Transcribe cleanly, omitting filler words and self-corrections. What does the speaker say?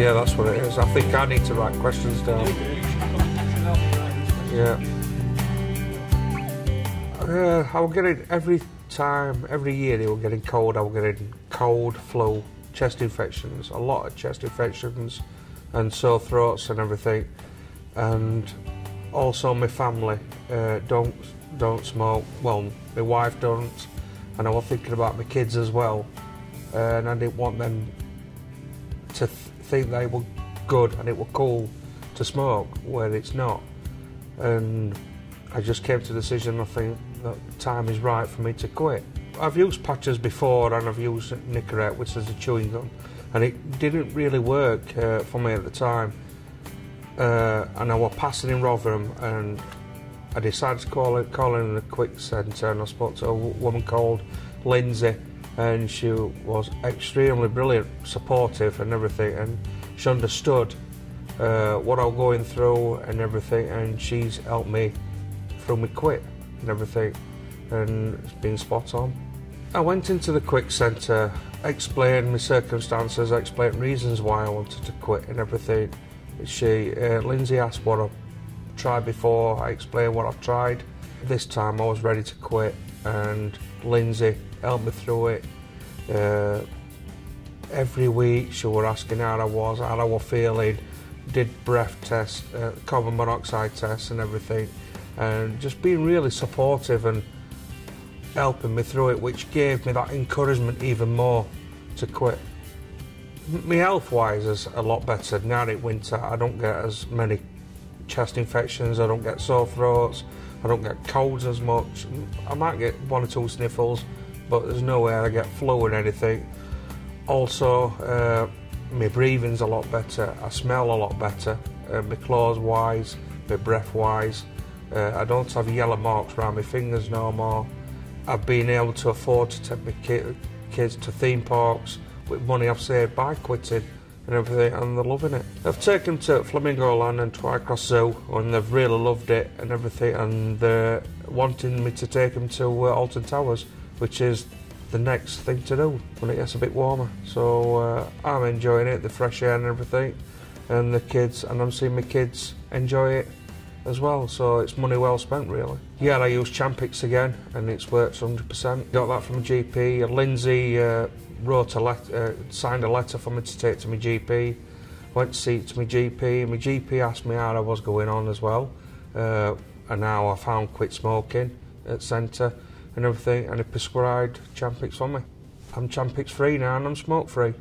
Yeah, that's what it is. I think I need to write questions down. Yeah. I was getting every time, every year they were getting cold. I was getting cold, flu, chest infections, a lot of chest infections, and sore throats and everything. And also my family don't smoke. Well, my wife don't, and I was thinking about my kids as well, and I didn't want them to think they were good and it were cool to smoke where it's not. And I just came to the decision, I think that time is right for me to quit. I've used patches before and I've used Nicorette, which is a chewing gum, and it didn't really work for me at the time. And I was passing in Rotherham and I decided to call in a quick centre, and I spoke to a woman called Lindsay, and she was extremely brilliant, supportive and everything, and she understood what I was going through and everything, and she's helped me through my quit and everything, and it's been spot on. I went into the quick centre, explained my circumstances, explained reasons why I wanted to quit and everything. She, Lindsay, asked what I've tried before. I explained what I've tried. This time I was ready to quit, and Lindsay helped me through it. Every week she was asking how I was feeling, did breath tests, carbon monoxide tests and everything, and just being really supportive and helping me through it, which gave me that encouragement even more to quit. My health-wise is a lot better now in winter. I don't get as many chest infections, I don't get sore throats, I don't get colds as much. I might get one or two sniffles, but there's no way I get flu or anything. Also, my breathing's a lot better, I smell a lot better, my clothes-wise, my breath-wise. I don't have yellow marks around my fingers no more. I've been able to afford to take my kids to theme parks with money I've saved by quitting and everything, and they're loving it. I've taken them to Flamingo Land and Twycross Zoo, and they've really loved it and everything, and they're wanting me to take them to Alton Towers, which is the next thing to do when it gets a bit warmer. So I'm enjoying it, the fresh air and everything, and the kids, and I'm seeing my kids enjoy it as well, so it's money well spent really. Yeah, I use Champix again and it's worked 100%. Got that from a GP. Lindsay wrote a letter, signed a letter for me to take to my GP. Went to see it to my GP. My GP asked me how I was going on as well, and how I found quit smoking at centre and everything, and he prescribed Champix for me. I'm Champix free now and I'm smoke free.